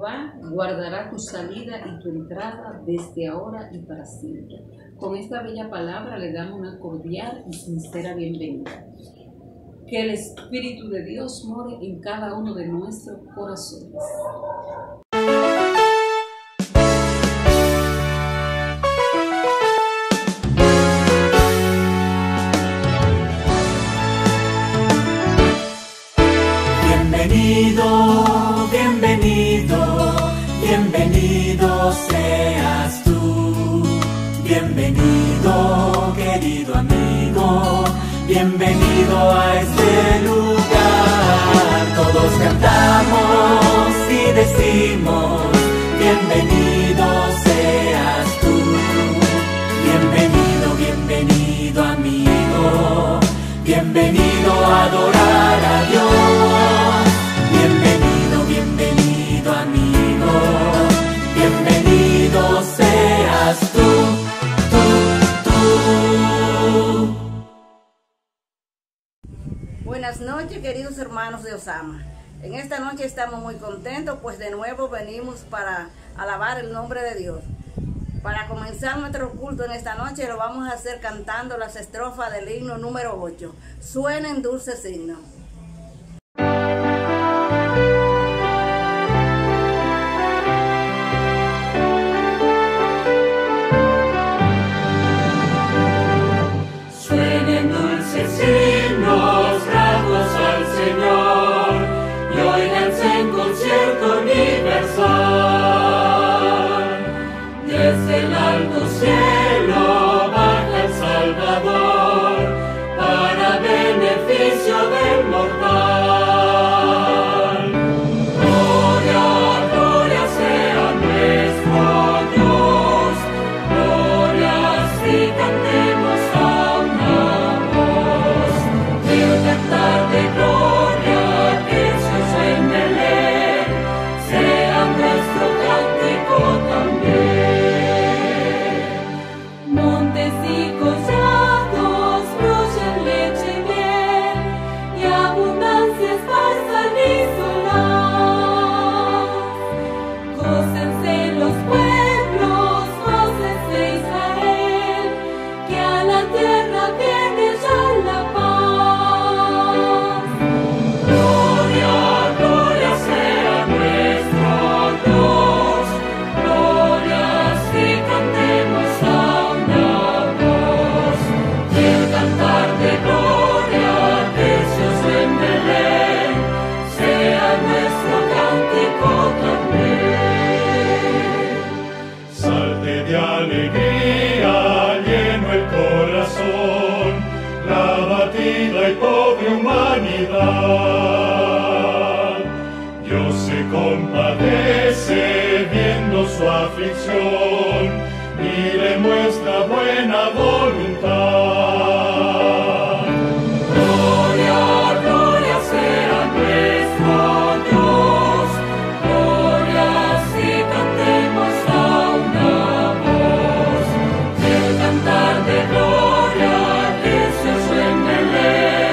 Jehová guardará tu salida y tu entrada desde ahora y para siempre. Con esta bella palabra le damos una cordial y sincera bienvenida. Que el Espíritu de Dios more en cada uno de nuestros corazones. Bienvenido, bienvenido, bienvenido seas tú. Bienvenido, querido amigo, bienvenido a este lugar. Todos cantamos y decimos, bienvenido seas tú. Bienvenido, bienvenido amigo, bienvenido a adorar a Dios. Tú. Buenas noches, queridos hermanos de Ozama. En esta noche estamos muy contentos, pues de nuevo venimos para alabar el nombre de Dios. Para comenzar nuestro culto en esta noche lo vamos a hacer cantando las estrofas del himno número 8. Suenen dulces himnos. Dios se compadece viendo su aflicción y le muestra buena voluntad. Gloria, gloria sea nuestro Dios, gloria si cantemos a una voz, el cantar de gloria que se suena en Belén.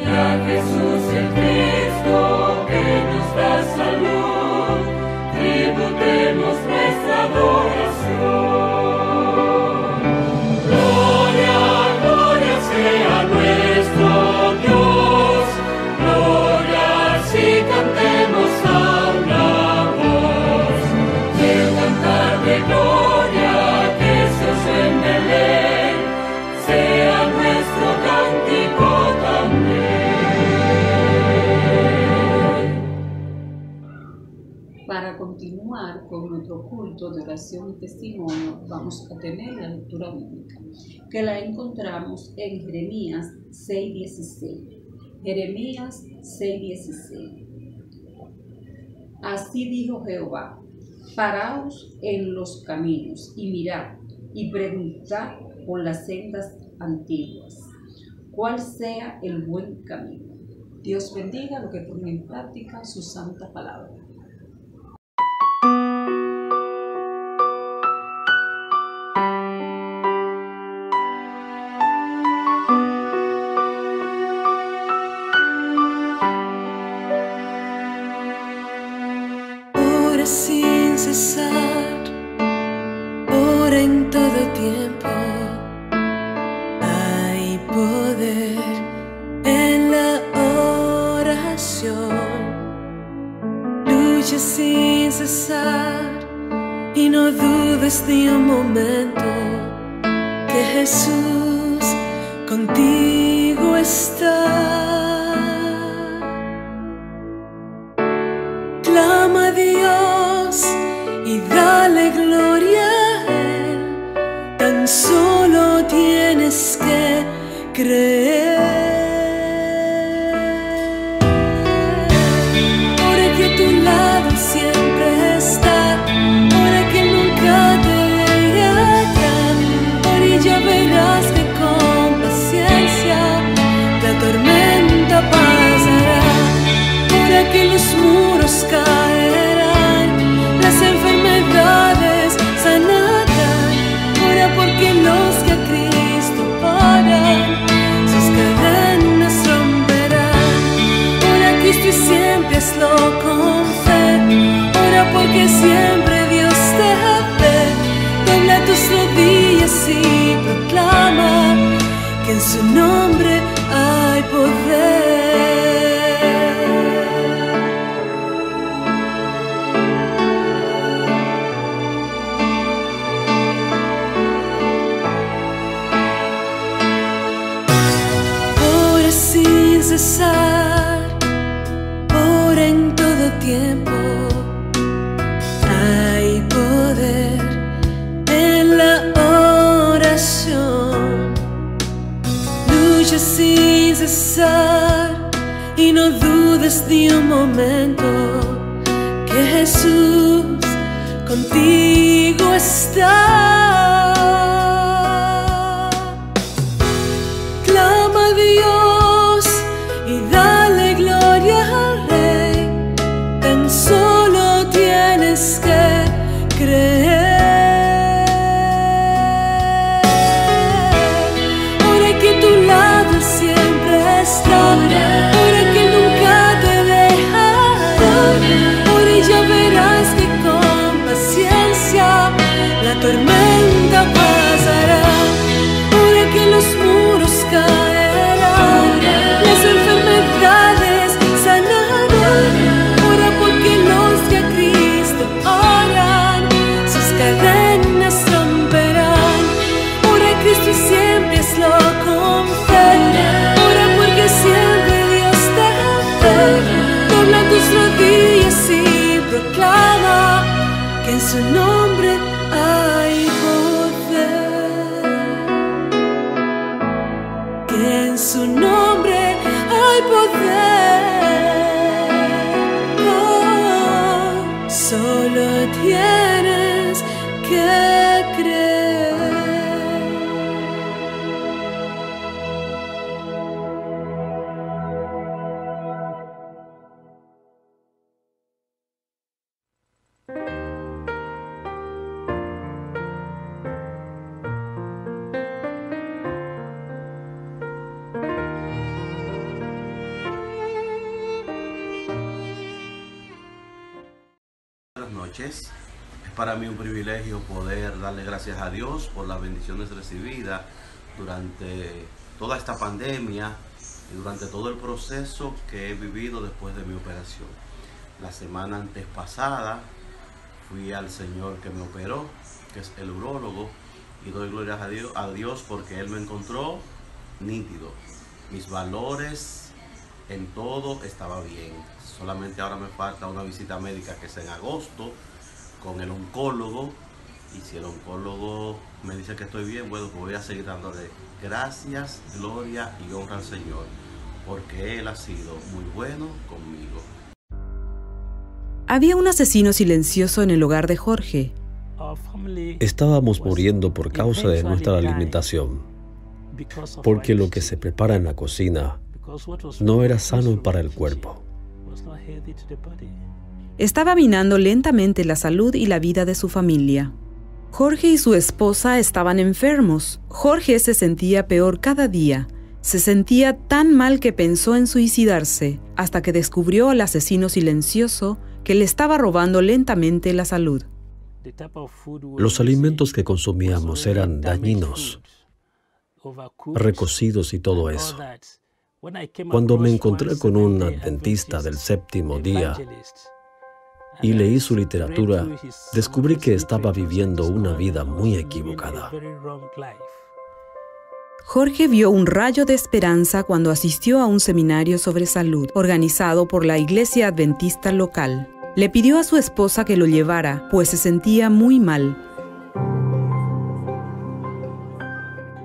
Y a Jesús el Cristo que nos da salud, tributemos nuestra adoración. Gloria, gloria sea nuestro Dios, gloria si cantemos a una voz, el cantar de gloria que se oye en Belén. Para continuar con nuestro culto de oración y testimonio, vamos a tener la lectura bíblica, que la encontramos en Jeremías 6:16. Jeremías 6:16. Así dijo Jehová: paraos en los caminos y mirad y preguntad por las sendas antiguas, cuál sea el buen camino. Dios bendiga lo que pone en práctica su santa palabra. sin cesar y no dudes ni un momento que Jesús contigo está. Clama a Dios y dale gloria a Él, tan solo tienes que creer. Porque siempre Dios te ve, dobla tus rodillas y proclama que en su nombre hay poder. Ora sin cesar, ora en todo tiempo. Y no dudes ni un momento que Jesús contigo está. Clama a Dios y dale gloria al Rey, tan solo tienes que creer. Ora que a tu lado siempre estaré. Su nombre hay poder, que en su nombre hay poder, oh, solo tienes que creer. Es para mí un privilegio poder darle gracias a Dios por las bendiciones recibidas durante toda esta pandemia y durante todo el proceso que he vivido después de mi operación. La semana antes pasada fui al señor que me operó, que es el urólogo, y doy gloria a Dios porque él me encontró nítido. Mis valores en todo estaba bien. Solamente ahora me falta una visita médica que es en agosto con el oncólogo, y si el oncólogo me dice que estoy bien, bueno, pues voy a seguir dándole gracias, gloria y honra al Señor, porque Él ha sido muy bueno conmigo. Había un asesino silencioso en el hogar de Jorge. Estábamos muriendo por causa de nuestra alimentación, porque lo que se prepara en la cocina no era sano para el cuerpo. Estaba minando lentamente la salud y la vida de su familia. Jorge y su esposa estaban enfermos. Jorge se sentía peor cada día. Se sentía tan mal que pensó en suicidarse, hasta que descubrió al asesino silencioso que le estaba robando lentamente la salud. Los alimentos que consumíamos eran dañinos, recocidos y todo eso. Cuando me encontré con un adventista del séptimo día, y leí su literatura, descubrí que estaba viviendo una vida muy equivocada. Jorge vio un rayo de esperanza cuando asistió a un seminario sobre salud organizado por la iglesia adventista local. Le pidió a su esposa que lo llevara, pues se sentía muy mal.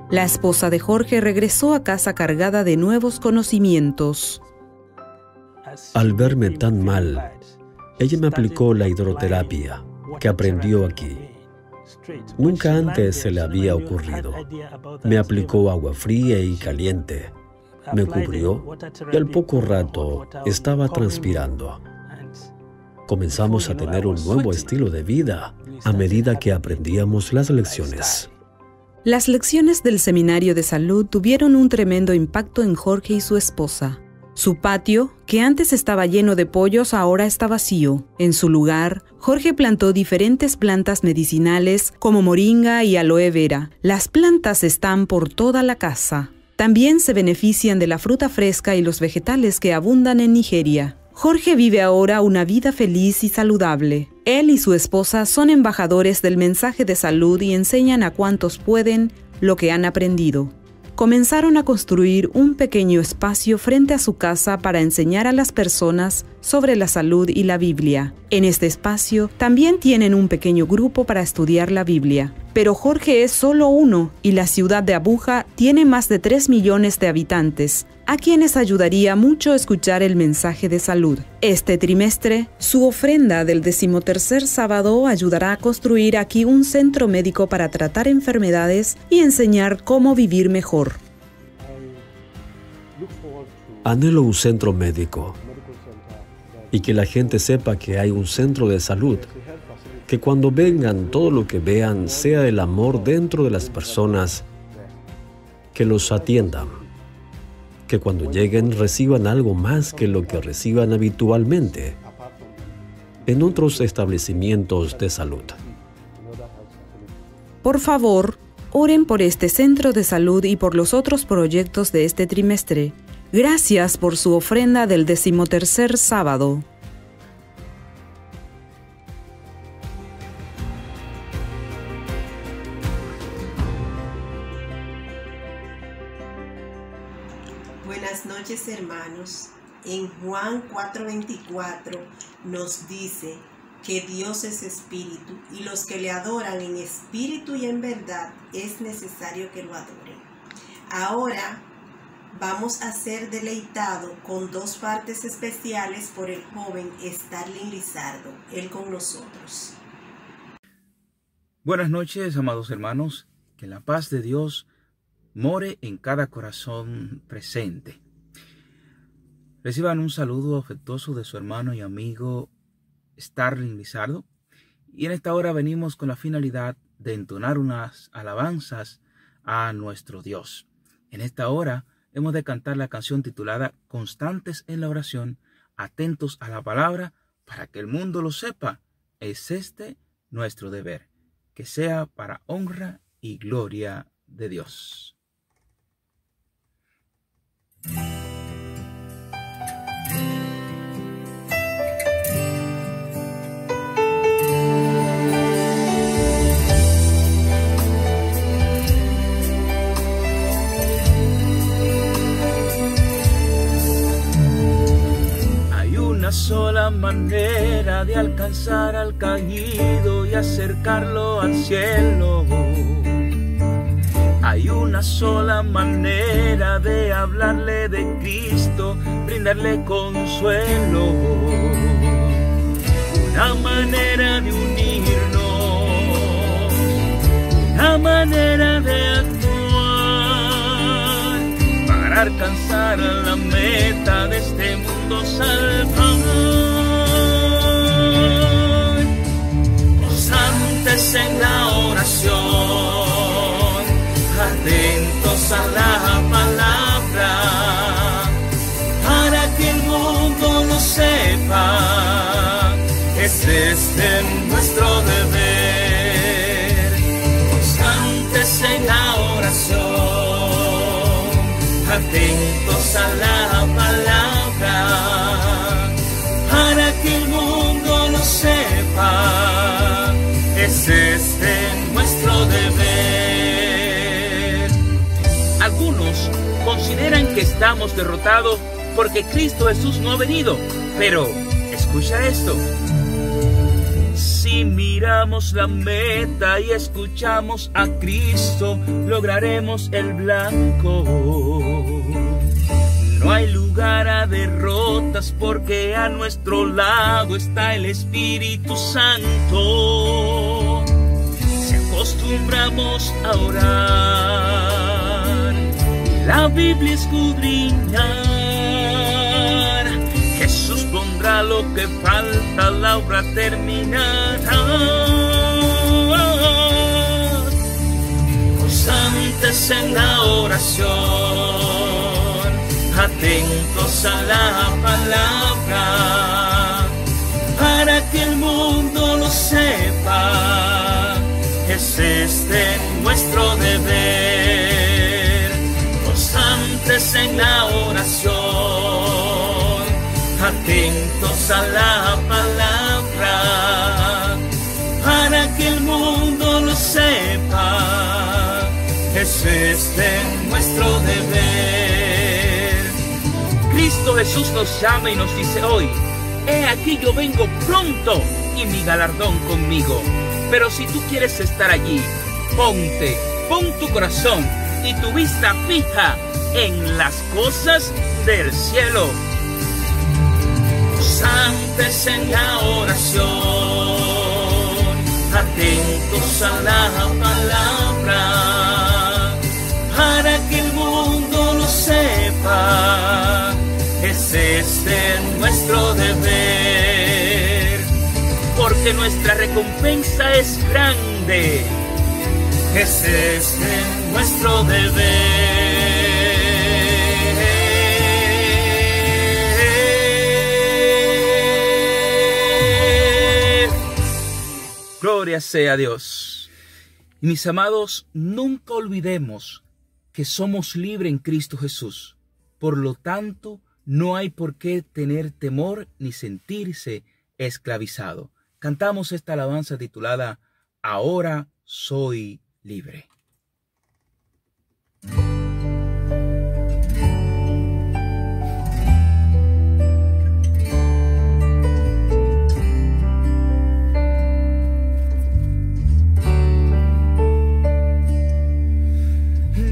La esposa de Jorge regresó a casa cargada de nuevos conocimientos. Al verme tan mal, ella me aplicó la hidroterapia que aprendió aquí. Nunca antes se le había ocurrido. Me aplicó agua fría y caliente. Me cubrió y al poco rato estaba transpirando. Comenzamos a tener un nuevo estilo de vida a medida que aprendíamos las lecciones. Las lecciones del seminario de salud tuvieron un tremendo impacto en Jorge y su esposa. Su patio, que antes estaba lleno de pollos, ahora está vacío. En su lugar, Jorge plantó diferentes plantas medicinales como moringa y aloe vera. Las plantas están por toda la casa. También se benefician de la fruta fresca y los vegetales que abundan en Nigeria. Jorge vive ahora una vida feliz y saludable. Él y su esposa son embajadores del mensaje de salud y enseñan a cuantos pueden lo que han aprendido. Comenzaron a construir un pequeño espacio frente a su casa para enseñar a las personas sobre la salud y la Biblia. En este espacio también tienen un pequeño grupo para estudiar la Biblia. Pero Jorge es solo uno y la ciudad de Abuja tiene más de 3 millones de habitantes, a quienes ayudaría mucho escuchar el mensaje de salud. Este trimestre, su ofrenda del 13º sábado ayudará a construir aquí un centro médico para tratar enfermedades y enseñar cómo vivir mejor. Anhelo un centro médico y que la gente sepa que hay un centro de salud. Que cuando vengan, todo lo que vean sea el amor dentro de las personas que los atiendan. Que cuando lleguen reciban algo más que lo que reciban habitualmente en otros establecimientos de salud. Por favor, oren por este centro de salud y por los otros proyectos de este trimestre. Gracias por su ofrenda del 13º sábado. Hermanos, en Juan 4:24 nos dice que Dios es espíritu y los que le adoran en espíritu y en verdad es necesario que lo adoren. Ahora vamos a ser deleitados con dos partes especiales por el joven Starling Lizardo, él con nosotros. Buenas noches, amados hermanos, que la paz de Dios more en cada corazón presente. Reciban un saludo afectuoso de su hermano y amigo Starling Lizardo. Y en esta hora venimos con la finalidad de entonar unas alabanzas a nuestro Dios. En esta hora hemos de cantar la canción titulada Constantes en la oración, atentos a la palabra, para que el mundo lo sepa. Es este nuestro deber, que sea para honra y gloria de Dios. Una sola manera de alcanzar al caído y acercarlo al cielo. Hay una sola manera de hablarle de Cristo, brindarle consuelo. Una manera de unirnos, una manera de actuar para alcanzar la meta de este mundo. Salvador, constantes en la oración, atentos a la palabra, para que el mundo lo sepa, es este nuestro deber. Constantes en la oración, atentos a la palabra, para que el mundo lo sepa. consideran que estamos derrotados porque Cristo Jesús no ha venido. Pero, escucha esto. Si miramos la meta y escuchamos a Cristo, lograremos el blanco. No hay lugar a derrotas porque a nuestro lado está el Espíritu Santo. Si acostumbramos a orar, la Biblia escudriñar, Jesús pondrá lo que falta, la obra terminará. Constantes en la oración, atentos a la palabra, para que el mundo lo sepa, es este nuestro deber. Constantes en la oración, atentos a la palabra, para que el mundo lo sepa, es este nuestro deber. Cristo Jesús nos llama y nos dice hoy: he aquí yo vengo pronto y mi galardón conmigo. Pero si tú quieres estar allí, pon tu corazón y tu vista fija en las cosas del cielo. Constantes en la oración, atentos a la palabra, para que el mundo lo sepa, es este nuestro deber, porque nuestra recompensa es grande, es este nuestro deber. Gloria sea Dios. Y mis amados, nunca olvidemos que somos libres en Cristo Jesús. Por lo tanto, no hay por qué tener temor ni sentirse esclavizado. Cantamos esta alabanza titulada Ahora soy libre.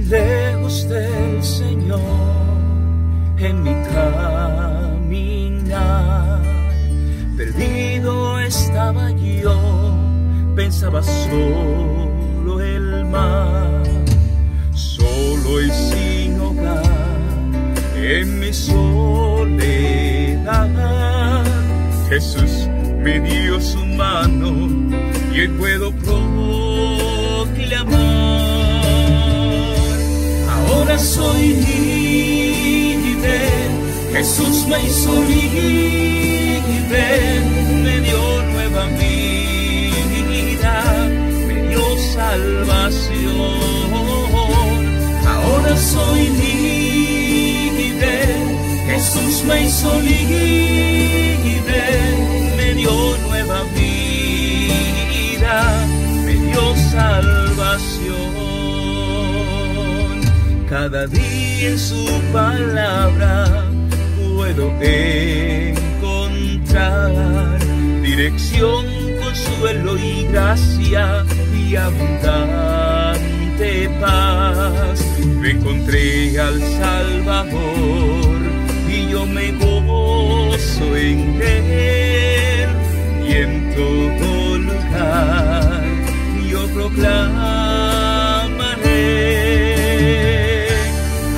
Lejos del Señor en mi caminar, perdido estaba yo, pensaba solo el mar, solo y sin hogar en mi soledad. Jesús me dio su mano y hoy puedo proclamar: ahora soy libre, Jesús me hizo libre, me dio nueva vida, me dio salvación. Ahora soy libre, Jesús me hizo libre, me dio nueva vida, me dio salvación. Cada día en su palabra puedo encontrar dirección, consuelo y gracia y abundante paz. Me encontré al Salvador y yo me gozo en Él, y en todo lugar yo proclamaré.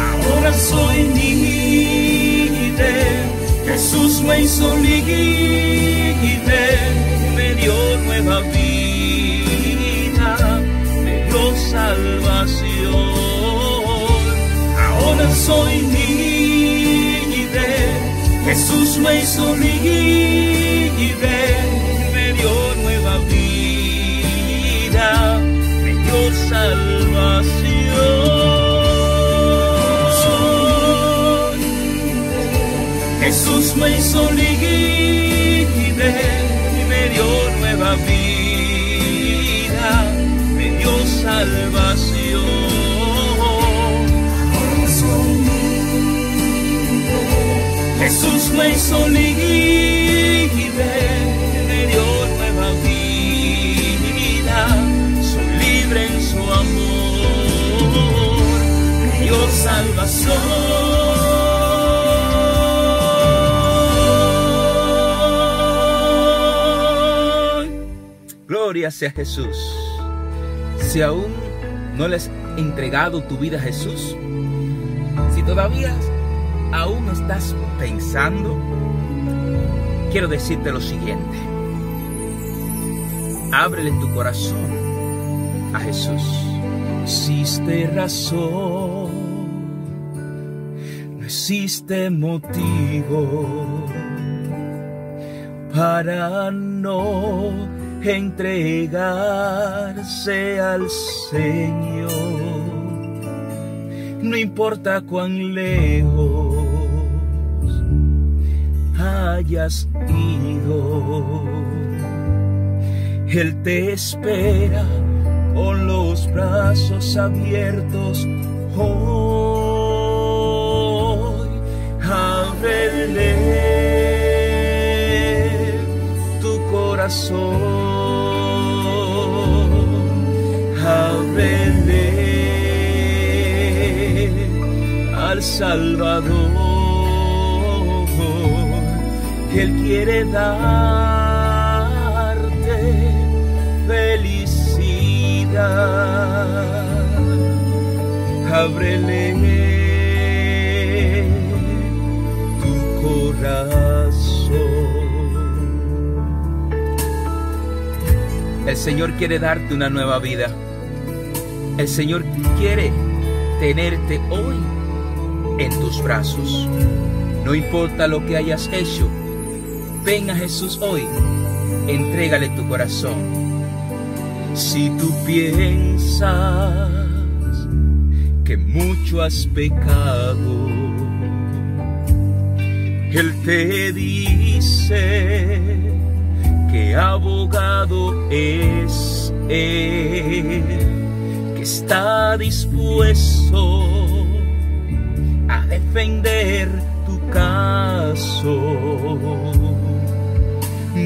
Ahora soy libre, Jesús me hizo libre, me dio nueva vida, me dio salvación. Ahora soy libre, Jesús me hizo libre, me dio nueva vida, me dio salvación. Jesús me hizo libre y me dio nueva vida, me dio salvación. Ahora soy libre. Jesús me hizo libre, de Dios nueva vida, soy libre en su amor, me dio salvación. Gloria sea Jesús. Si aún no le has entregado tu vida a Jesús, si todavía aún estás pensando, quiero decirte lo siguiente: ábrele tu corazón a Jesús. Existe razón, no existe motivo para no entregarse al Señor. No importa cuán lejos hayas ido, Él te espera con los brazos abiertos hoy. Ábrele tu corazón, ábrele al Salvador. Él quiere darte felicidad. Ábrele tu corazón. El Señor quiere darte una nueva vida. El Señor quiere tenerte hoy en tus brazos. No importa lo que hayas hecho, ven a Jesús hoy, entrégale tu corazón. Si tú piensas que mucho has pecado, Él te dice que abogado es Él. Está dispuesto a defender tu caso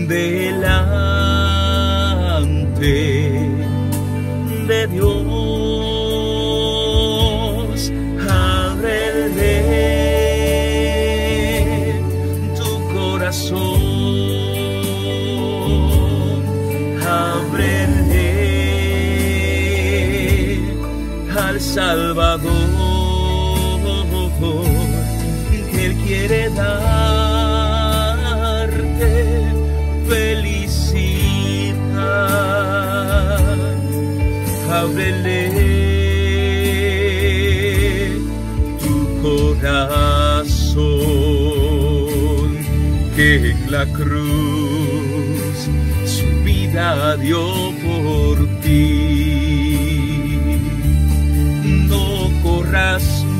delante de Dios. Ábrele tu corazón, ábrele Salvador, Él quiere darte felicidad. Ábrele tu corazón, que en la cruz su vida dio por ti.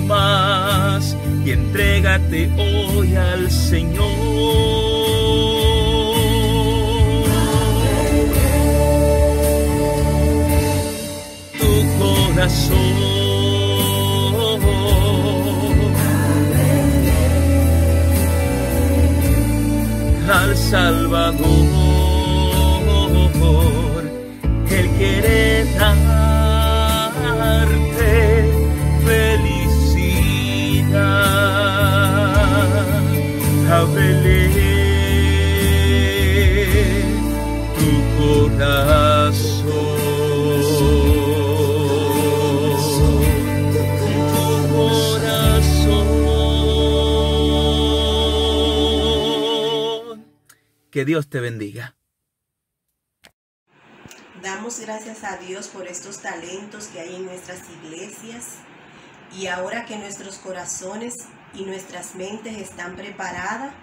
Más y entrégate hoy al Señor. Tu corazón, al Salvador, Él quiere darte felicidad. Ábrele tu corazón, tu corazón. Que Dios te bendiga. Damos gracias a Dios por estos talentos que hay en nuestras iglesias. Y ahora que nuestros corazones y nuestras mentes están preparadas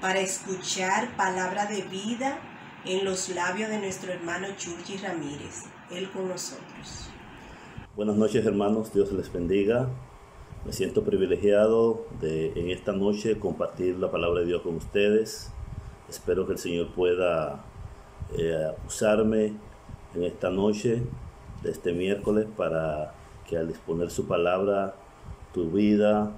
para escuchar palabra de vida en los labios de nuestro hermano Churchi Ramírez, él con nosotros. Buenas noches, hermanos, Dios les bendiga. Me siento privilegiado de en esta noche compartir la palabra de Dios con ustedes. Espero que el Señor pueda usarme en esta noche de este miércoles para que al exponer su palabra, tu vida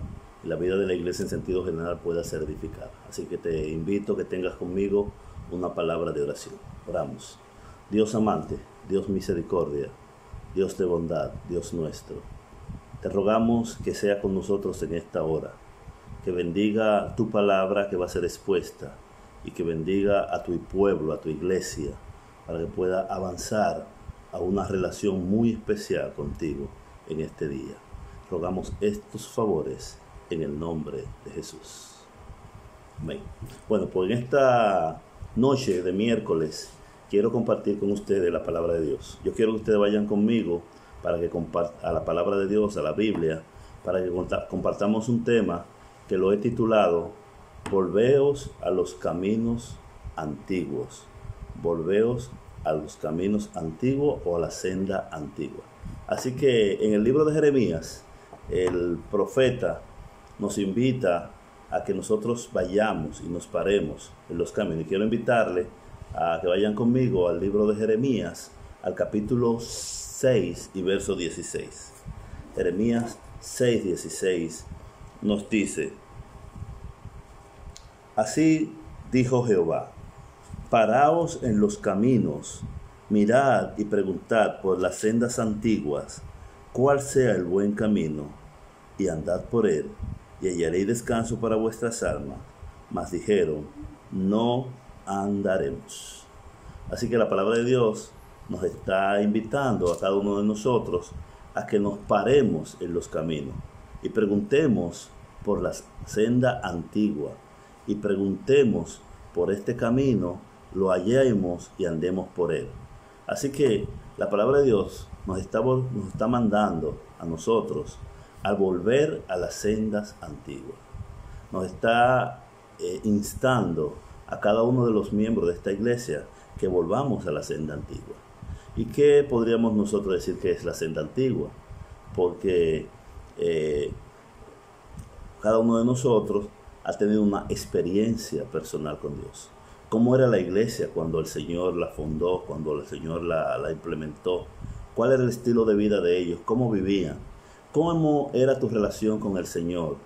y la vida de la iglesia en sentido general pueda ser edificada. Así que te invito a que tengas conmigo una palabra de oración. Oramos. Dios amante, Dios misericordia, Dios de bondad, Dios nuestro, te rogamos que sea con nosotros en esta hora, que bendiga tu palabra que va a ser expuesta y que bendiga a tu pueblo, a tu iglesia, para que pueda avanzar a una relación muy especial contigo en este día. Rogamos estos favores en el nombre de Jesús. Amén. Bueno, pues en esta noche de miércoles quiero compartir con ustedes la palabra de Dios. Yo quiero que ustedes vayan conmigo para que a la palabra de Dios, a la Biblia, para que compartamos un tema que lo he titulado Volveos a los caminos antiguos. Volveos a los caminos antiguos o a la senda antigua. Así que en el libro de Jeremías, el profeta nos invita a que nosotros vayamos y nos paremos en los caminos. Y quiero invitarle a que vayan conmigo al libro de Jeremías, al capítulo 6 y verso 16. Jeremías 6:16 nos dice: Así dijo Jehová, paraos en los caminos, mirad y preguntad por las sendas antiguas, cuál sea el buen camino, y andad por él, y hallaréis descanso para vuestras almas. Mas dijeron, no andaremos. Así que la palabra de Dios nos está invitando a cada uno de nosotros a que nos paremos en los caminos y preguntemos por la senda antigua, y preguntemos por este camino, lo hallemos y andemos por él. Así que la palabra de Dios nos está mandando a nosotros a volver a las sendas antiguas. Nos está instando a cada uno de los miembros de esta iglesia que volvamos a la senda antigua. ¿Y qué podríamos nosotros decir que es la senda antigua? Porque cada uno de nosotros ha tenido una experiencia personal con Dios. ¿Cómo era la iglesia cuando el Señor la fundó, cuando el Señor la implementó? ¿Cuál era el estilo de vida de ellos? ¿Cómo vivían? ¿Cómo era tu relación con el Señor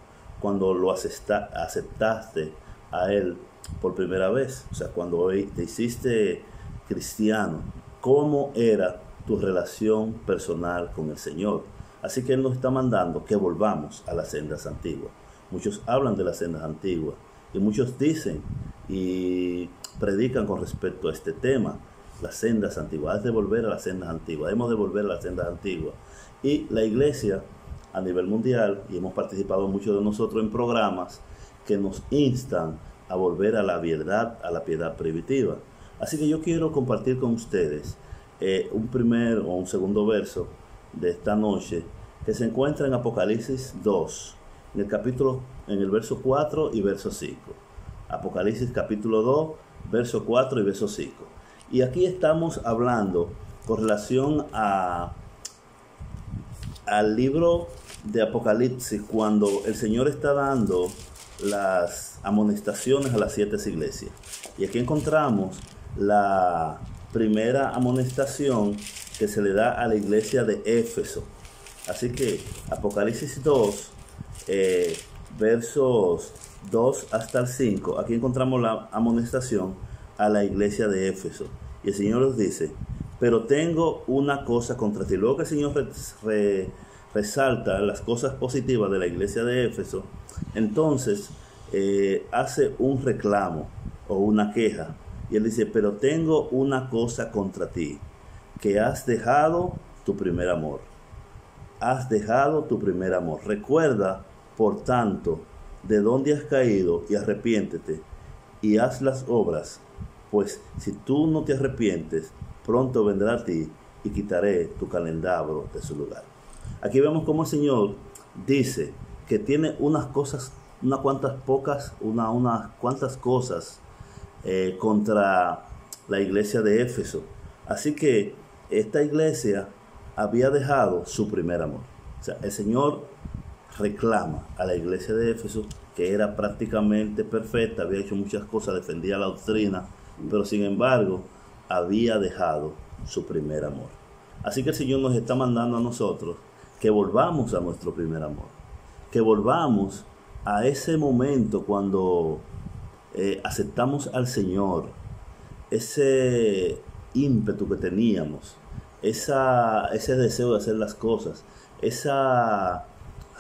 cuando lo aceptaste a Él por primera vez? O sea, cuando te hiciste cristiano, ¿cómo era tu relación personal con el Señor? Así que Él nos está mandando que volvamos a las sendas antiguas. Muchos hablan de las sendas antiguas y muchos dicen y predican con respecto a este tema, las sendas antiguas. Has de volver a las sendas antiguas, hemos de volver a las sendas antiguas. Y la iglesia a nivel mundial, y hemos participado muchos de nosotros en programas que nos instan a volver a la piedad primitiva. Así que yo quiero compartir con ustedes un primer o un segundo verso de esta noche que se encuentra en Apocalipsis 2, en el capítulo, en el verso 4 y verso 5. Apocalipsis capítulo 2, verso 4 y verso 5. Y aquí estamos hablando con relación al libro de Apocalipsis, cuando el Señor está dando las amonestaciones a las 7 iglesias. Y aquí encontramos la primera amonestación que se le da a la iglesia de Éfeso. Así que Apocalipsis 2, versos 2 hasta el 5, aquí encontramos la amonestación a la iglesia de Éfeso. Y el Señor nos dice: pero tengo una cosa contra ti. Luego que el Señor resalta las cosas positivas de la iglesia de Éfeso, entonces hace un reclamo o una queja. Y él dice: pero tengo una cosa contra ti, que has dejado tu primer amor. Has dejado tu primer amor. Recuerda, por tanto, de dónde has caído y arrepiéntete y haz las obras, pues si tú no te arrepientes, pronto vendrá a ti y quitaré tu candelabro de su lugar. Aquí vemos cómo el Señor dice que tiene unas cosas, unas cuantas cosas contra la iglesia de Éfeso. Así que esta iglesia había dejado su primer amor. O sea, el Señor reclama a la iglesia de Éfeso, que era prácticamente perfecta, había hecho muchas cosas, defendía la doctrina, pero sin embargo había dejado su primer amor. Así que el Señor nos está mandando a nosotros que volvamos a nuestro primer amor, que volvamos a ese momento cuando aceptamos al Señor, ese ímpetu que teníamos, ese deseo de hacer las cosas, esa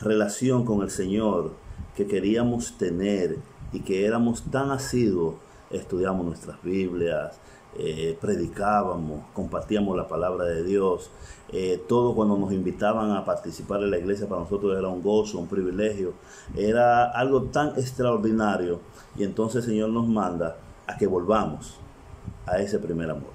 relación con el Señor que queríamos tener y que éramos tan asiduos, estudiamos nuestras Biblias, predicábamos, compartíamos la palabra de Dios, todo cuando nos invitaban a participar en la iglesia para nosotros era un gozo, un privilegio, era algo tan extraordinario. Y entonces el Señor nos manda a que volvamos a ese primer amor,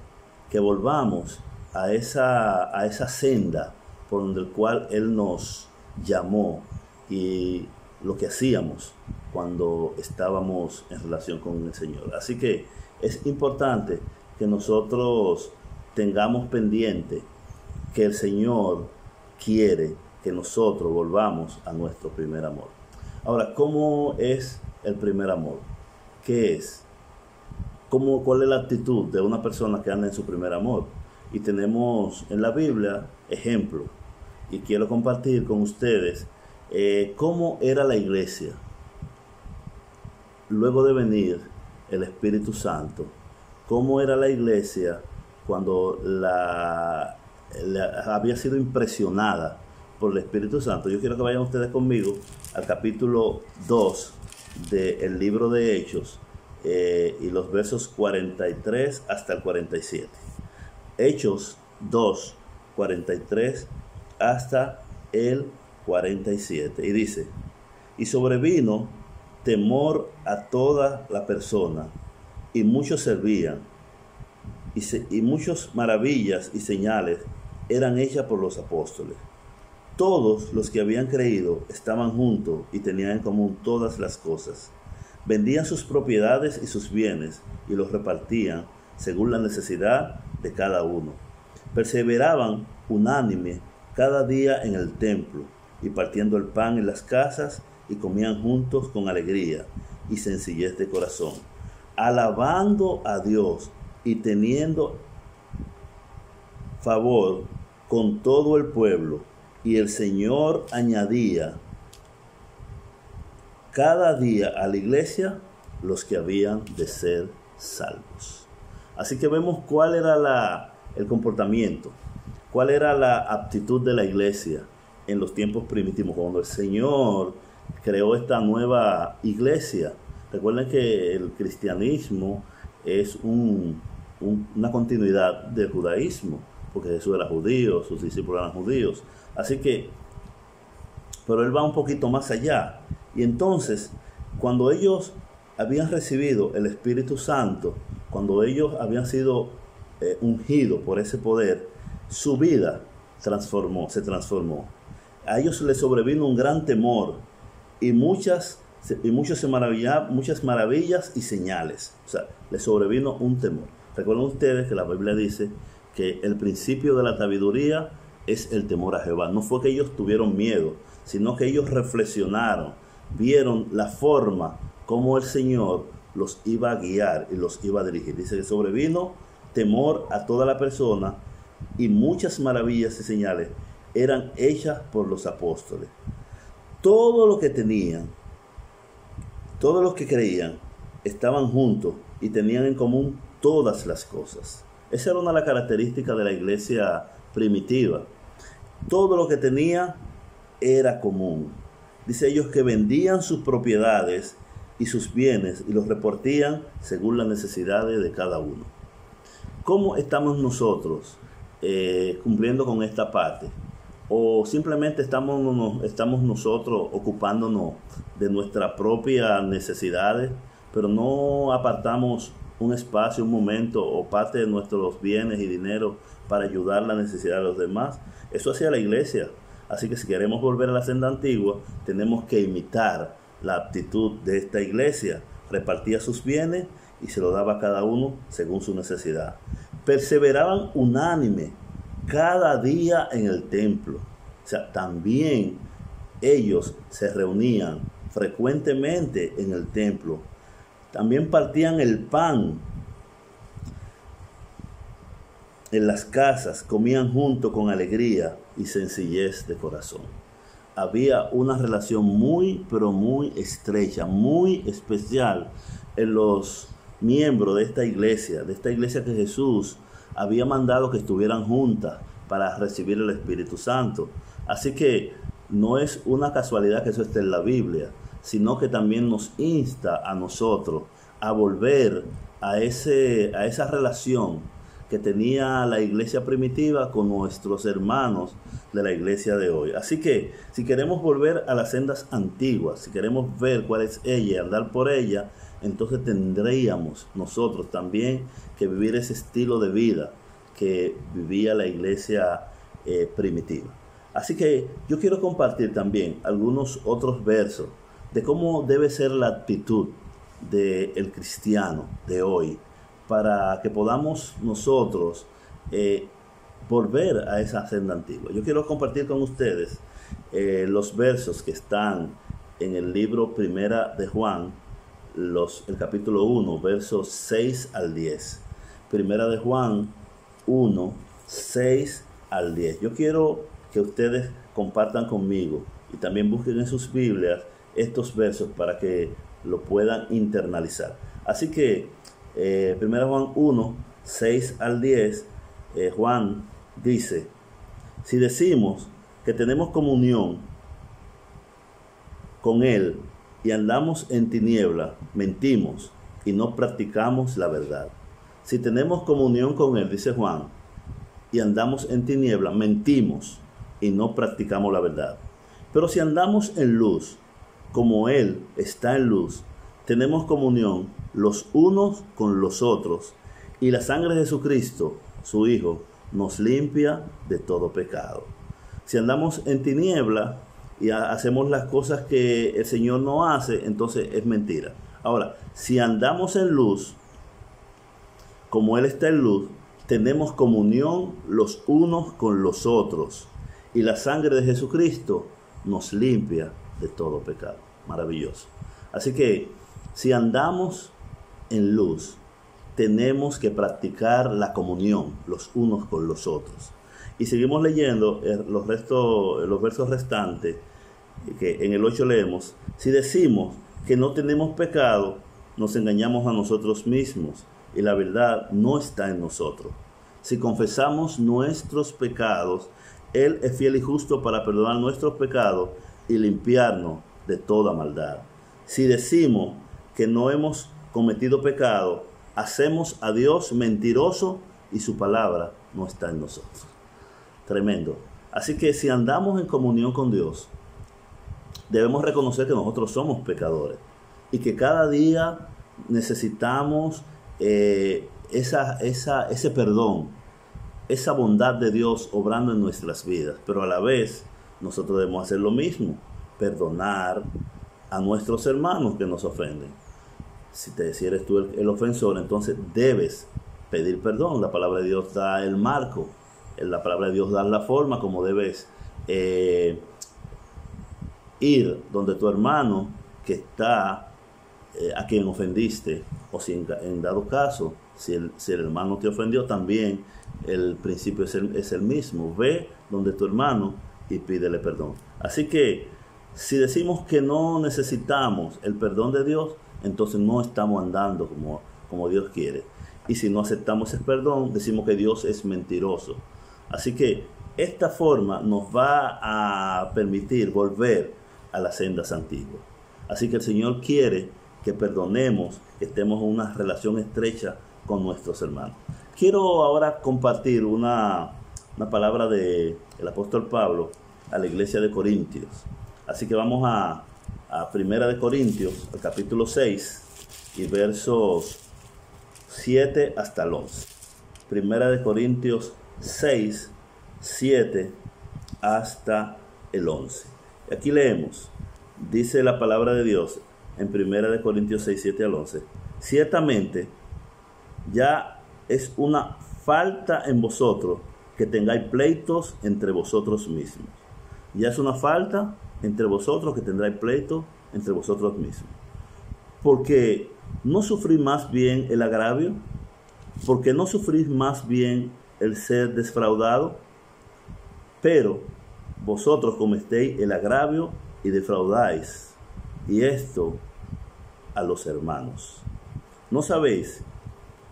que volvamos a esa senda por donde el cual Él nos llamó y lo que hacíamos cuando estábamos en relación con el Señor. Así que es importante que nosotros tengamos pendiente que el Señor quiere que nosotros volvamos a nuestro primer amor. Ahora, ¿cómo es el primer amor? ¿Qué es? ¿Cuál es la actitud de una persona que anda en su primer amor? Y tenemos en la Biblia ejemplo. Y quiero compartir con ustedes cómo era la iglesia luego de venir el Espíritu Santo. Cómo era la iglesia cuando había sido impresionada por el Espíritu Santo. Yo quiero que vayan ustedes conmigo al capítulo 2 del libro de Hechos y los versos 43 hasta el 47. Hechos 2, 43 hasta el 47. Y dice: y sobrevino temor a toda la persona, y muchos servían, y muchas maravillas y señales eran hechas por los apóstoles. Todos los que habían creído estaban juntos y tenían en común todas las cosas. Vendían sus propiedades y sus bienes y los repartían según la necesidad de cada uno. Perseveraban unánime cada día en el templo y partiendo el pan en las casas, y comían juntos con alegría y sencillez de corazón, alabando a Dios y teniendo favor con todo el pueblo. Y el Señor añadía cada día a la iglesia los que habían de ser salvos. Así que vemos cuál era el comportamiento, cuál era la aptitud de la iglesia en los tiempos primitivos, cuando el Señor creó esta nueva iglesia. Recuerden que el cristianismo es una continuidad del judaísmo, porque Jesús era judío, sus discípulos eran judíos. Así que, pero él va un poquito más allá. Y entonces, cuando ellos habían recibido el Espíritu Santo, cuando ellos habían sido ungidos por ese poder, su vida se transformó. A ellos les sobrevino un gran temor y muchas maravillas y señales. O sea, les sobrevino un temor. Recuerden ustedes que la Biblia dice que el principio de la sabiduría es el temor a Jehová. No fue que ellos tuvieron miedo, sino que ellos reflexionaron, vieron la forma como el Señor los iba a guiar y los iba a dirigir. Dice que sobrevino temor a toda la persona y muchas maravillas y señales eran hechas por los apóstoles. Todo lo que tenían, todos los que creían, estaban juntos y tenían en común todas las cosas. Esa era una de las características de la iglesia primitiva. Todo lo que tenía era común. Dice ellos que vendían sus propiedades y sus bienes y los repartían según las necesidades de cada uno. ¿Cómo estamos nosotros cumpliendo con esta parte? ¿O simplemente estamos nosotros ocupándonos de nuestras propias necesidades, pero no apartamos un espacio, un momento o parte de nuestros bienes y dinero para ayudar la necesidad de los demás? Eso hacía la iglesia. Así que si queremos volver a la senda antigua, tenemos que imitar la aptitud de esta iglesia. Repartía sus bienes y se lo daba a cada uno según su necesidad. Perseveraban unánime cada día en el templo. O sea, también ellos se reunían frecuentemente en el templo. También partían el pan en las casas, comían junto con alegría y sencillez de corazón. había una relación muy, pero muy estrecha, muy especial en los miembros de esta iglesia que Jesús había mandado que estuvieran juntas para recibir el Espíritu Santo. Así que no es una casualidad que eso esté en la Biblia, sino que también nos insta a nosotros a volver a esa relación que tenía la iglesia primitiva con nuestros hermanos de la iglesia de hoy. Así que si queremos volver a las sendas antiguas, si queremos ver cuál es ella y andar por ella, entonces tendríamos nosotros también que vivir ese estilo de vida que vivía la iglesia primitiva. Así que yo quiero compartir también algunos otros versos de cómo debe ser la actitud del cristiano de hoy, para que podamos nosotros volver a esa senda antigua. Yo quiero compartir con ustedes los versos que están en el libro Primera de Juan, el capítulo 1, versos 6 al 10. Primera de Juan 1, 6 al 10. Yo quiero que ustedes compartan conmigo y también busquen en sus Biblias estos versos para que lo puedan internalizar. Así que 1 Juan 1, 6 al 10, Juan dice: si decimos que tenemos comunión con Él y andamos en tiniebla, mentimos y no practicamos la verdad. Si tenemos comunión con Él, dice Juan, y andamos en tiniebla, mentimos y no practicamos la verdad. Pero si andamos en luz, como Él está en luz, tenemos comunión los unos con los otros, y la sangre de Jesucristo, su Hijo, nos limpia de todo pecado. Si andamos en tiniebla y hacemos las cosas que el Señor no hace, entonces es mentira. Ahora, si andamos en luz, como Él está en luz, tenemos comunión los unos con los otros, y la sangre de Jesucristo nos limpia de todo pecado. Maravilloso. Así que si andamos en luz, tenemos que practicar la comunión los unos con los otros. Y seguimos leyendo los versos restantes, que en el 8 leemos: si decimos que no tenemos pecado, nos engañamos a nosotros mismos, y la verdad no está en nosotros. Si confesamos nuestros pecados, Él es fiel y justo para perdonar nuestros pecados y limpiarnos de toda maldad. Si decimos que no hemos cometido pecado, hacemos a Dios mentiroso y su palabra no está en nosotros. Tremendo. Así que si andamos en comunión con Dios, debemos reconocer que nosotros somos pecadores y que cada día necesitamos ese perdón, esa bondad de Dios obrando en nuestras vidas. Pero a la vez nosotros debemos hacer lo mismo, perdonar a nuestros hermanos que nos ofenden. Si eres tú el ofensor, entonces debes pedir perdón. La palabra de Dios da el marco, la palabra de Dios da la forma como debes ir donde tu hermano que está, a quien ofendiste, o si en dado caso, si el hermano te ofendió, también el principio es el mismo. Ve donde tu hermano y pídele perdón. Así que si decimos que no necesitamos el perdón de Dios, entonces no estamos andando como Dios quiere. Y si no aceptamos ese perdón, decimos que Dios es mentiroso. Así que esta forma nos va a permitir volver a las sendas antiguas. Así que el Señor quiere que perdonemos, que estemos en una relación estrecha con nuestros hermanos. Quiero ahora compartir una palabra del apóstol Pablo a la iglesia de Corintios. Así que vamos a Primera de Corintios, al capítulo 6 y versos 7 hasta el 11. Primera de Corintios 6, 7 hasta el 11. Aquí leemos, dice la palabra de Dios en Primera de Corintios 6, 7 al 11. Ciertamente ya es una falta en vosotros que tengáis pleitos entre vosotros mismos. Ya es una falta entre vosotros que tendráis pleitos entre vosotros mismos. Porque no sufrís más bien el agravio, porque no sufrís más bien el ser defraudado. Pero vosotros cometéis el agravio y defraudáis, y esto a los hermanos. ¿No sabéis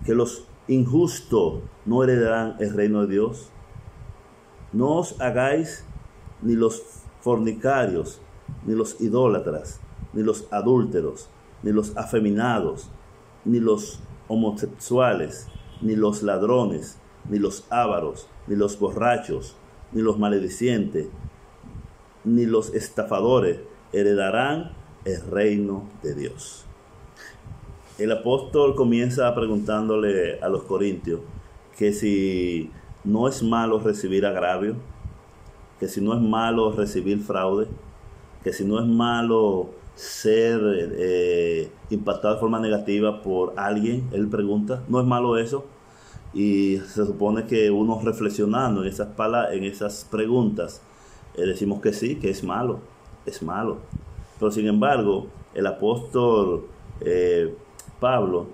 que los injustos no heredarán el reino de Dios? No os hagáis ni los fornicarios, ni los idólatras, ni los adúlteros, ni los afeminados, ni los homosexuales, ni los ladrones, ni los ávaros, ni los borrachos, ni los maledicientes, ni los estafadores heredarán el reino de Dios. El apóstol comienza preguntándole a los corintios que si no es malo recibir agravio, que si no es malo recibir fraude, que si no es malo ser impactado de forma negativa por alguien. Él pregunta, ¿no es malo eso? Y se supone que uno reflexionando en esas preguntas, decimos que sí, que es malo. Pero sin embargo, el apóstol Pablo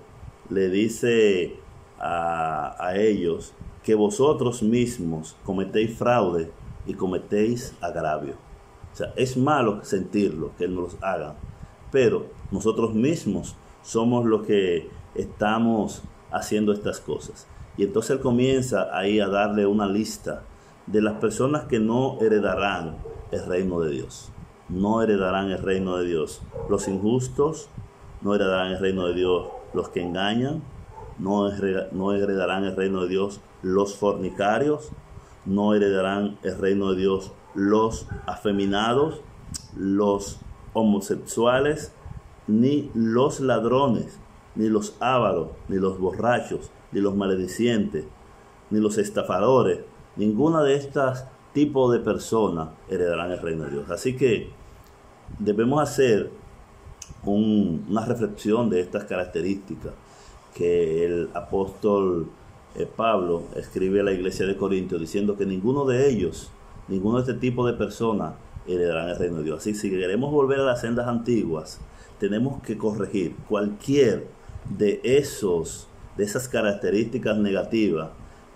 le dice a ellos que vosotros mismos cometéis fraude y cometéis agravio. O sea, es malo sentirlo, que nos los hagan, pero nosotros mismos somos los que estamos haciendo estas cosas. Y entonces él comienza ahí a darle una lista de las personas que no heredarán el reino de Dios. No heredarán el reino de Dios. Los injustos no heredarán el reino de Dios. Los que engañan no heredarán el reino de Dios. Los fornicarios no heredarán el reino de Dios. Los afeminados, los homosexuales, ni los ladrones, ni los ávaros, ni los borrachos, ni los maledicientes, ni los estafadores. Ninguna de estas tipos de personas heredarán el reino de Dios. Así que debemos hacer una reflexión de estas características que el apóstol Pablo escribe a la iglesia de Corinto, diciendo que ninguno de este tipo de personas heredarán el reino de Dios. Así que si queremos volver a las sendas antiguas, tenemos que corregir cualquier de esas características negativas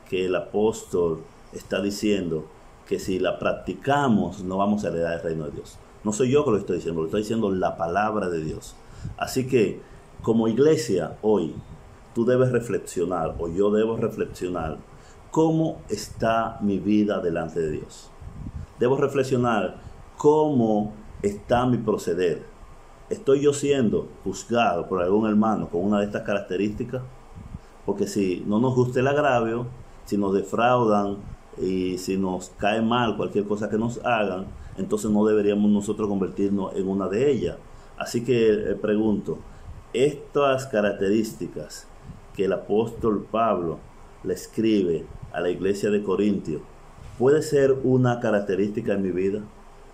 que el apóstol está diciendo, que si la practicamos no vamos a heredar el reino de Dios. No soy yo que lo estoy diciendo, lo está diciendo la palabra de Dios. Así que como iglesia hoy, tú debes reflexionar, o yo debo reflexionar, ¿cómo está mi vida delante de Dios? Debo reflexionar cómo está mi proceder. ¿Estoy yo siendo juzgado por algún hermano con una de estas características? Porque si no nos gusta el agravio, si nos defraudan y si nos cae mal cualquier cosa que nos hagan, entonces no deberíamos nosotros convertirnos en una de ellas. Así que pregunto, estas características que el apóstol Pablo le escribe a la iglesia de Corintios, ¿puede ser una característica en mi vida?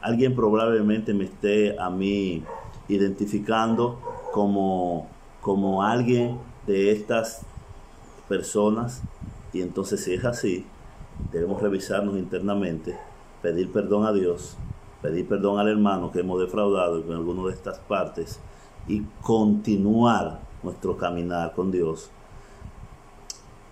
Alguien probablemente me esté a mí identificando como alguien de estas personas, y entonces si es así, debemos revisarnos internamente, pedir perdón a Dios, pedir perdón al hermano que hemos defraudado en alguna de estas partes, y continuar nuestro caminar con Dios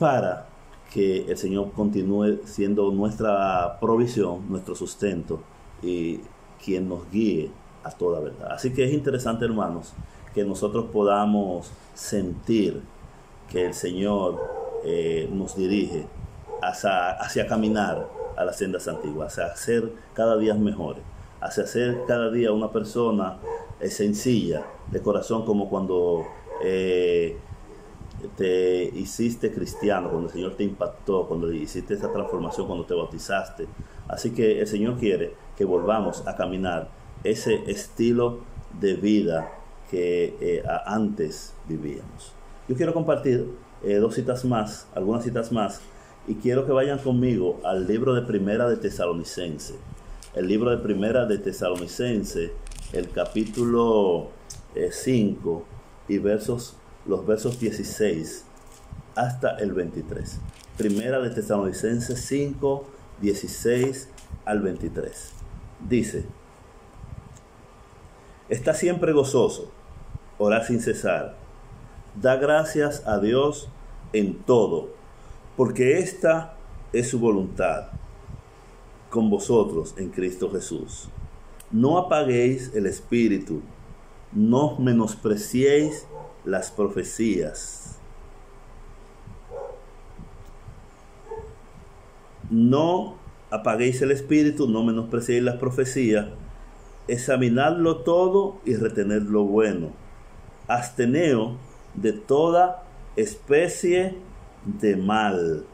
para que el Señor continúe siendo nuestra provisión, nuestro sustento y quien nos guíe a toda verdad. Así que es interesante, hermanos, que nosotros podamos sentir que el Señor nos dirige hacia caminar a las sendas antiguas, hacia ser cada día mejores, hacia ser cada día una persona sencilla de corazón, como cuando te hiciste cristiano, cuando el Señor te impactó, cuando hiciste esa transformación, cuando te bautizaste. Así que el Señor quiere que volvamos a caminar ese estilo de vida que antes vivíamos. Yo quiero compartir algunas citas más, y quiero que vayan conmigo al libro de Primera de Tesalonicenses. El libro de Primera de Tesalonicenses, el capítulo 5 y los versos 16 hasta el 23. Primera de Tesalonicenses 5, 16 al 23. Dice: está siempre gozoso, orad sin cesar, da gracias a Dios en todo, porque esta es su voluntad con vosotros en Cristo Jesús. No apaguéis el espíritu, no menospreciéis las profecías. No apaguéis el espíritu, no menospreciéis las profecías. Examinadlo todo y retened lo bueno. Absteneos de toda especie de mal.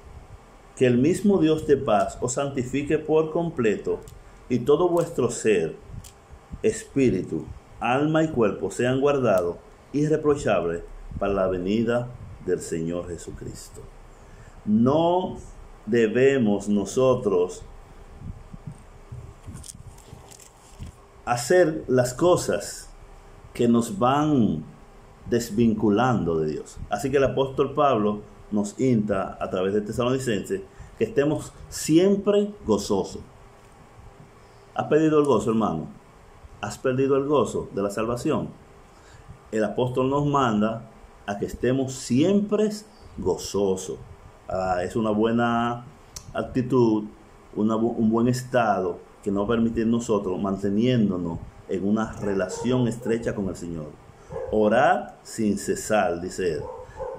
Que el mismo Dios de paz os santifique por completo, y todo vuestro ser, espíritu, alma y cuerpo sean guardados irreprochables para la venida del Señor Jesucristo. No debemos nosotros hacer las cosas que nos van desvinculando de Dios. Así que el apóstol Pablo nos insta a través de Tesalonicenses que estemos siempre gozosos. ¿Has perdido el gozo, hermano? ¿Has perdido el gozo de la salvación? El apóstol nos manda a que estemos siempre gozosos. Es una buena actitud, un buen estado que nos permite a nosotros manteniéndonos en una relación estrecha con el Señor. Orad sin cesar, dice él.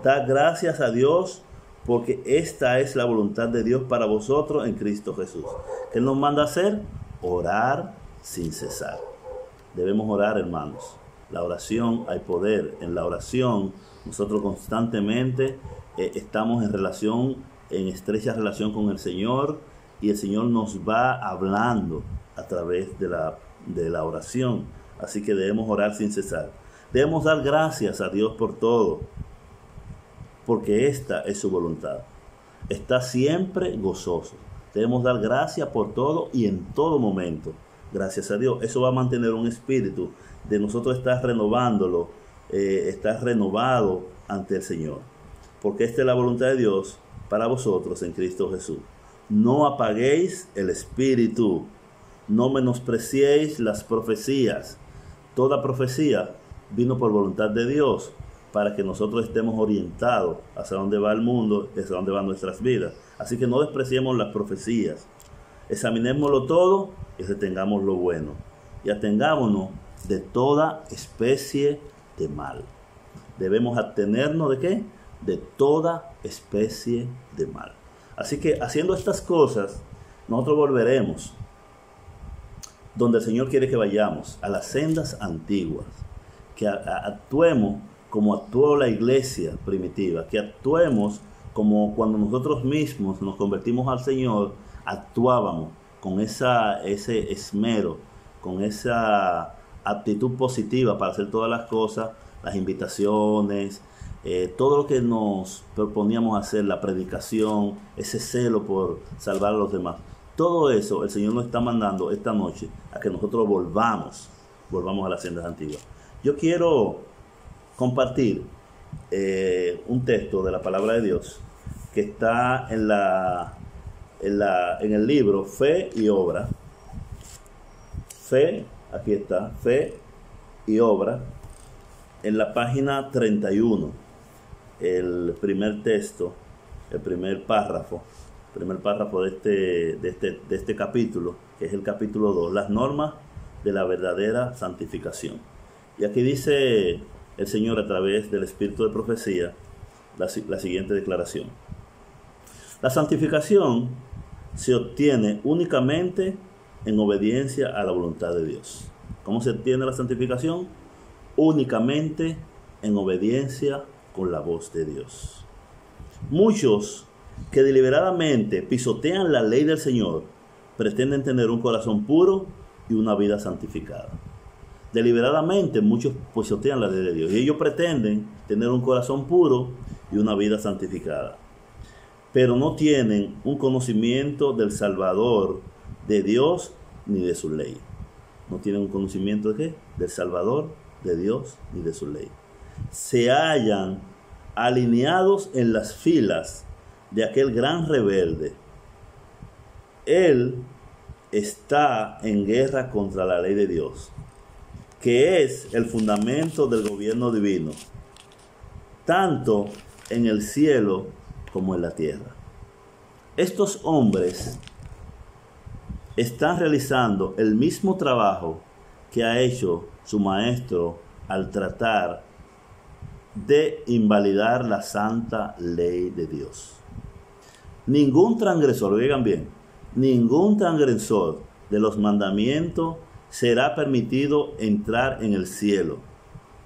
Dad gracias a Dios, porque esta es la voluntad de Dios para vosotros en Cristo Jesús. ¿Qué nos manda a hacer? Orar sin cesar. Debemos orar, hermanos. La oración, hay poder en la oración. Nosotros constantemente estamos en estrecha relación con el Señor, y el Señor nos va hablando a través de la oración. Así que debemos orar sin cesar. Debemos dar gracias a Dios por todo, porque esta es su voluntad. Está siempre gozoso. Debemos dar gracias por todo y en todo momento. Gracias a Dios. Eso va a mantener un espíritu de nosotros estar renovándolo, estar renovado ante el Señor. Porque esta es la voluntad de Dios para vosotros en Cristo Jesús. No apaguéis el espíritu. No menospreciéis las profecías. Toda profecía vino por voluntad de Dios, para que nosotros estemos orientados hacia dónde va el mundo, hacia dónde van nuestras vidas. Así que no despreciemos las profecías. Examinémoslo todo y retengamos lo bueno. Y atengámonos de toda especie de mal. Debemos abstenernos ¿de qué? De toda especie de mal. Así que haciendo estas cosas, nosotros volveremos donde el Señor quiere que vayamos, a las sendas antiguas, que actuemos como actuó la iglesia primitiva, que actuemos como cuando nosotros mismos nos convertimos al Señor, actuábamos con ese esmero, con esa actitud positiva para hacer todas las cosas, las invitaciones, todo lo que nos proponíamos hacer, la predicación, ese celo por salvar a los demás. Todo eso el Señor nos está mandando esta noche a que nosotros volvamos a las sendas antiguas. Yo quiero compartir un texto de la palabra de Dios que está en el libro Fe y Obra. Aquí está, Fe y Obra, en la página 31, el primer texto, el primer párrafo de este capítulo, que es el capítulo 2, las normas de la verdadera santificación. Y aquí dice el Señor, a través del espíritu de profecía, la siguiente declaración. La santificación se obtiene únicamente en obediencia a la voluntad de Dios. ¿Cómo se obtiene la santificación? Únicamente en obediencia con la voz de Dios. Muchos que deliberadamente pisotean la ley del Señor pretenden tener un corazón puro y una vida santificada. Deliberadamente muchos pisotean la ley de Dios y ellos pretenden tener un corazón puro y una vida santificada, pero no tienen un conocimiento del Salvador, de Dios, ni de su ley. No tienen un conocimiento de qué? Del Salvador, de Dios, ni de su ley. Se hallan alineados en las filas de aquel gran rebelde. Él está en guerra contra la ley de Dios, que es el fundamento del gobierno divino, tanto en el cielo como en la tierra. Estos hombres están realizando el mismo trabajo que ha hecho su maestro al tratar de invalidar la santa ley de Dios. Ningún transgresor, oigan bien, ningún transgresor de los mandamientos será permitido entrar en el cielo,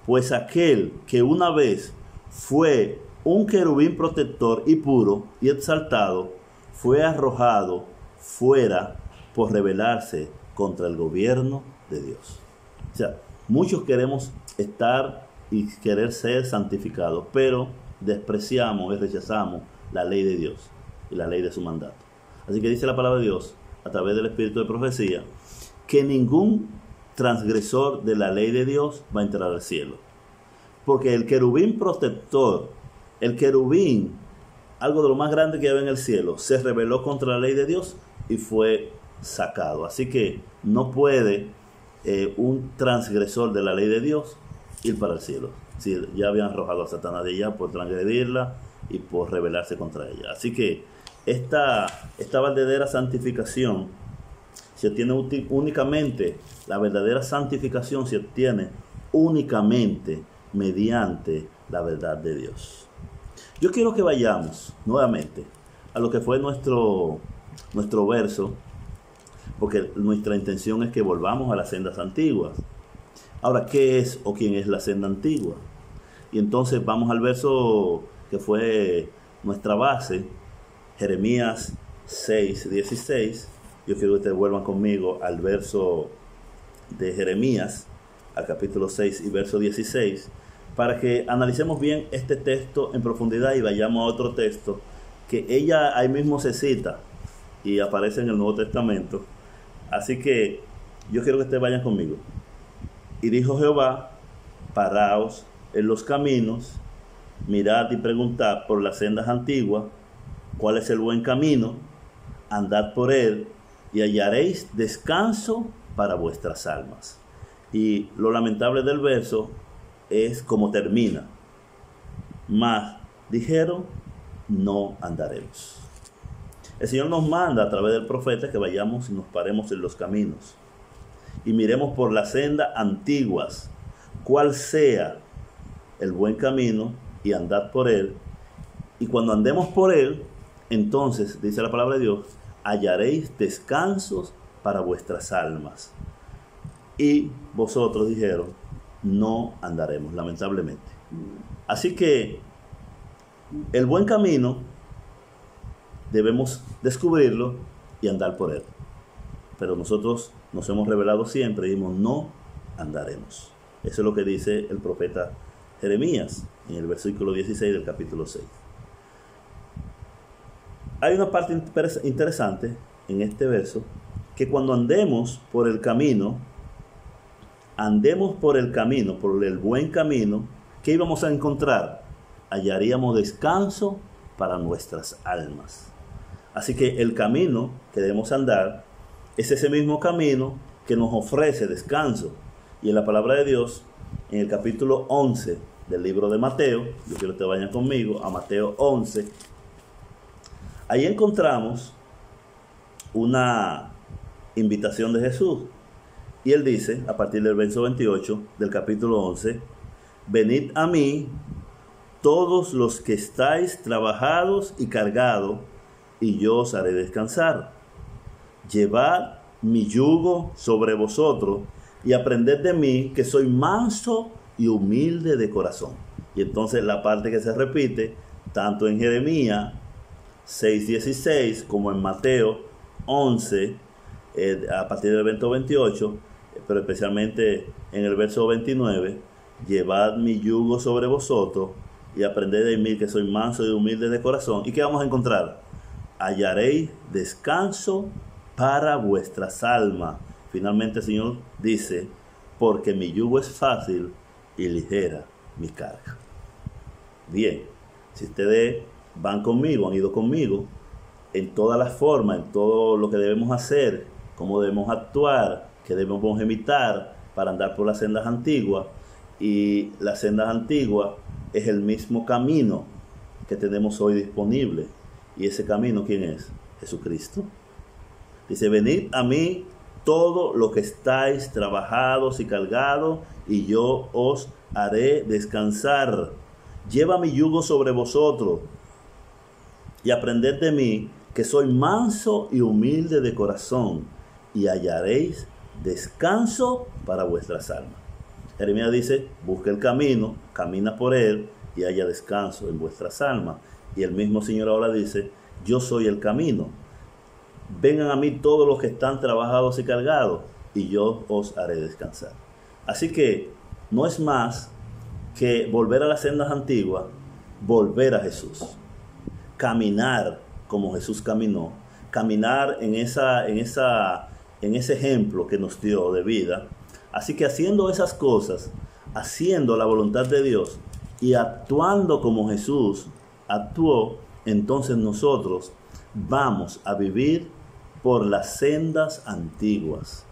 pues aquel que una vez fue un querubín protector y puro y exaltado, fue arrojado fuera por rebelarse contra el gobierno de Dios. O sea, muchos queremos estar y querer ser santificados, pero despreciamos y rechazamos la ley de Dios y la ley de su mandato. Así que dice la palabra de Dios, a través del espíritu de profecía, que ningún transgresor de la ley de Dios va a entrar al cielo. Porque el querubín protector, el querubín, algo de lo más grande que había en el cielo, se rebeló contra la ley de Dios y fue sacado. Así que no puede un transgresor de la ley de Dios ir para el cielo. Si ya habían arrojado a Satanás de ella por transgredirla y por rebelarse contra ella. Así que esta verdadera santificación se obtiene únicamente, la verdadera santificación se obtiene únicamente mediante la verdad de Dios. Yo quiero que vayamos nuevamente a lo que fue nuestro verso, porque nuestra intención es que volvamos a las sendas antiguas. Ahora, ¿qué es o quién es la senda antigua? Y entonces vamos al verso que fue nuestra base, Jeremías 6:16. Yo quiero que ustedes vuelvan conmigo al verso de Jeremías, al capítulo 6 y verso 16, para que analicemos bien este texto en profundidad y vayamos a otro texto que ella ahí mismo se cita y aparece en el Nuevo Testamento. Así que yo quiero que ustedes vayan conmigo. Y dijo Jehová, paraos en los caminos, mirad y preguntad por las sendas antiguas, cuál es el buen camino, andad por él y hallaréis descanso para vuestras almas. Y lo lamentable del verso es como termina. Mas dijeron, no andaremos. El Señor nos manda a través del profeta que vayamos y nos paremos en los caminos y miremos por las sendas antiguas, cuál sea el buen camino, y andad por él. Y cuando andemos por él, entonces, dice la palabra de Dios, hallaréis descansos para vuestras almas. Y vosotros dijeron, no andaremos, lamentablemente. Así que el buen camino debemos descubrirlo y andar por él. Pero nosotros nos hemos revelado siempre, dijimos, no andaremos. Eso es lo que dice el profeta Jeremías en el versículo 16 del capítulo 6. Hay una parte interesante en este verso, que cuando andemos por el camino, por el buen camino, ¿qué íbamos a encontrar? Hallaríamos descanso para nuestras almas. Así que el camino que debemos andar es ese mismo camino que nos ofrece descanso. Y en la palabra de Dios, en el capítulo 11 del libro de Mateo, yo quiero que te vayan conmigo a Mateo 11, ahí encontramos una invitación de Jesús. Y él dice, a partir del verso 28 del capítulo 11, venid a mí todos los que estáis trabajados y cargados, y yo os haré descansar. Llevad mi yugo sobre vosotros y aprended de mí, que soy manso y humilde de corazón. Y entonces la parte que se repite, tanto en Jeremías 6:16 como en Mateo 11, a partir del verso 28, pero especialmente en el verso 29, llevad mi yugo sobre vosotros y aprended de mí, que soy manso y humilde de corazón. ¿Y qué vamos a encontrar? Hallaréis descanso para vuestras almas. Finalmente el Señor dice, porque mi yugo es fácil y ligera mi carga. Bien, si ustedes van conmigo, han ido conmigo, en todas las formas, en todo lo que debemos hacer, cómo debemos actuar, qué debemos imitar para andar por las sendas antiguas. Y las sendas antiguas es el mismo camino que tenemos hoy disponible. Y ese camino, ¿quién es? Jesucristo. Dice, venid a mí todo lo que estáis trabajados y cargados, y yo os haré descansar. Lleva mi yugo sobre vosotros y aprended de mí, que soy manso y humilde de corazón, y hallaréis descanso para vuestras almas. Jeremías dice, busca el camino, camina por él y haya descanso en vuestras almas. Y el mismo Señor ahora dice, yo soy el camino. Vengan a mí todos los que están trabajados y cargados, y yo os haré descansar. Así que no es más que volver a las sendas antiguas, volver a Jesús. Caminar como Jesús caminó, caminar en ese ejemplo que nos dio de vida. Así que haciendo esas cosas, haciendo la voluntad de Dios y actuando como Jesús actuó, entonces nosotros vamos a vivir por las sendas antiguas.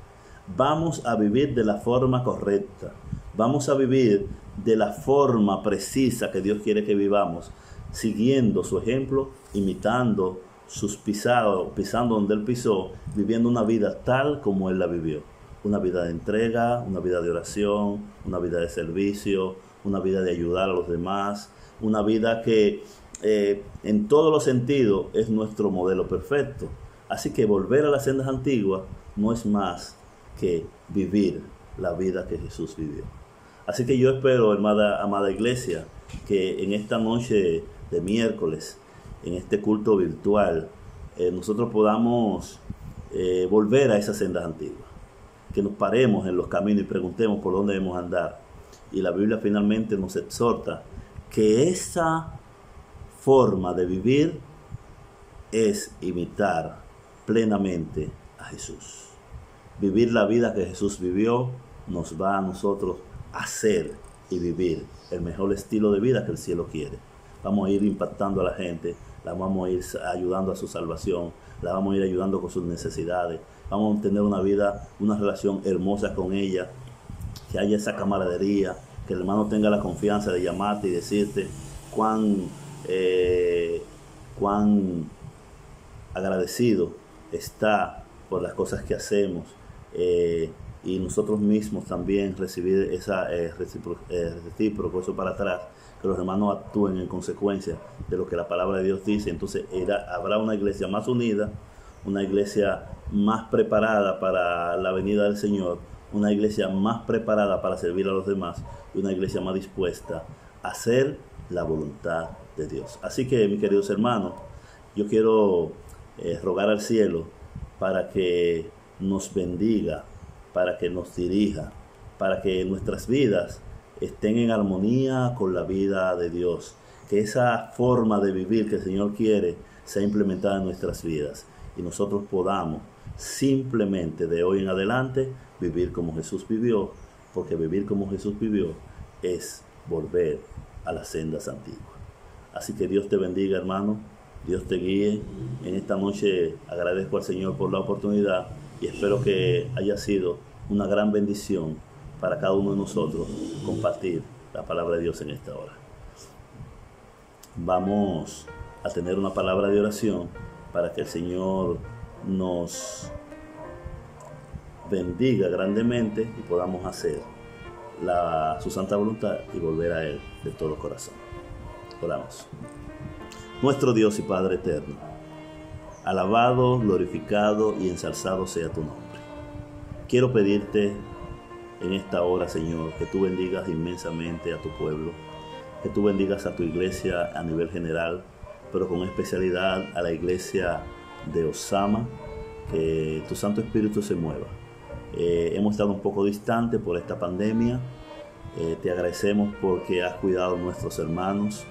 Vamos a vivir de la forma correcta. Vamos a vivir de la forma precisa que Dios quiere que vivamos, siguiendo su ejemplo, imitando sus pisados, pisando donde él pisó, viviendo una vida tal como él la vivió. Una vida de entrega, una vida de oración, una vida de servicio, una vida de ayudar a los demás, una vida que en todos los sentidos es nuestro modelo perfecto. Así que volver a las sendas antiguas no es más que vivir la vida que Jesús vivió. Así que yo espero, hermana, amada iglesia, que en esta noche de miércoles, en este culto virtual, nosotros podamos volver a esas sendas antiguas, que nos paremos en los caminos y preguntemos por dónde debemos andar. Y la Biblia finalmente nos exhorta que esa forma de vivir es imitar plenamente a Jesús. Vivir la vida que Jesús vivió nos va a nosotros a hacer y vivir el mejor estilo de vida que el cielo quiere. Vamos a ir impactando a la gente, la vamos a ir ayudando a su salvación, la vamos a ir ayudando con sus necesidades, vamos a tener una vida, una relación hermosa con ella, que haya esa camaradería, que el hermano tenga la confianza de llamarte y decirte cuán agradecido está por las cosas que hacemos, y nosotros mismos también recibir esa recíproco, eso para atrás, que los hermanos actúen en consecuencia de lo que la palabra de Dios dice. Entonces habrá una iglesia más unida, una iglesia más preparada para la venida del Señor, una iglesia más preparada para servir a los demás, y una iglesia más dispuesta a hacer la voluntad de Dios. Así que, mis queridos hermanos, yo quiero rogar al cielo para que nos bendiga, para que nos dirija, para que nuestras vidas estén en armonía con la vida de Dios, que esa forma de vivir que el Señor quiere sea implementada en nuestras vidas, y nosotros podamos simplemente de hoy en adelante vivir como Jesús vivió, porque vivir como Jesús vivió es volver a las sendas antiguas. Así que Dios te bendiga, hermano, Dios te guíe. En esta noche agradezco al Señor por la oportunidad y espero que haya sido una gran bendición para cada uno de nosotros compartir la palabra de Dios en esta hora. Vamos a tener una palabra de oración para que el Señor nos bendiga grandemente y podamos hacer su santa voluntad y volver a Él de todo corazón. Oramos. Nuestro Dios y Padre eterno, alabado, glorificado y ensalzado sea tu nombre. Quiero pedirte en esta hora, Señor, que tú bendigas inmensamente a tu pueblo, que tú bendigas a tu iglesia a nivel general, pero con especialidad a la iglesia de Ozama, que tu Santo Espíritu se mueva. Hemos estado un poco distantes por esta pandemia. Te agradecemos porque has cuidado a nuestros hermanos.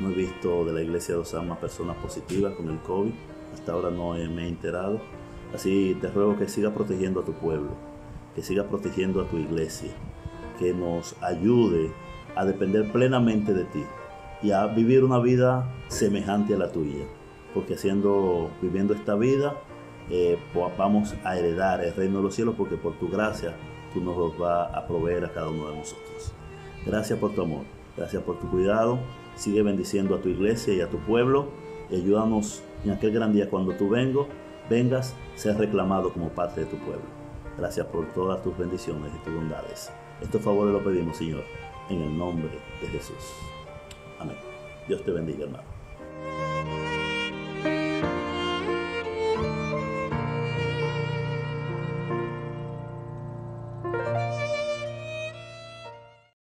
No he visto de la iglesia de Ozama personas positivas con el COVID. Hasta ahora no me he enterado. Así te ruego que sigas protegiendo a tu pueblo, que sigas protegiendo a tu iglesia, que nos ayude a depender plenamente de ti y a vivir una vida semejante a la tuya, porque viviendo esta vida vamos a heredar el reino de los cielos, porque por tu gracia tú nos los vas a proveer a cada uno de nosotros. Gracias por tu amor, gracias por tu cuidado. Sigue bendiciendo a tu iglesia y a tu pueblo, y ayúdanos en aquel gran día cuando tú vengas vengas, seas reclamado como parte de tu pueblo. Gracias por todas tus bendiciones y tus bondades. Estos favores los pedimos, Señor, en el nombre de Jesús. Amén. Dios te bendiga, hermano.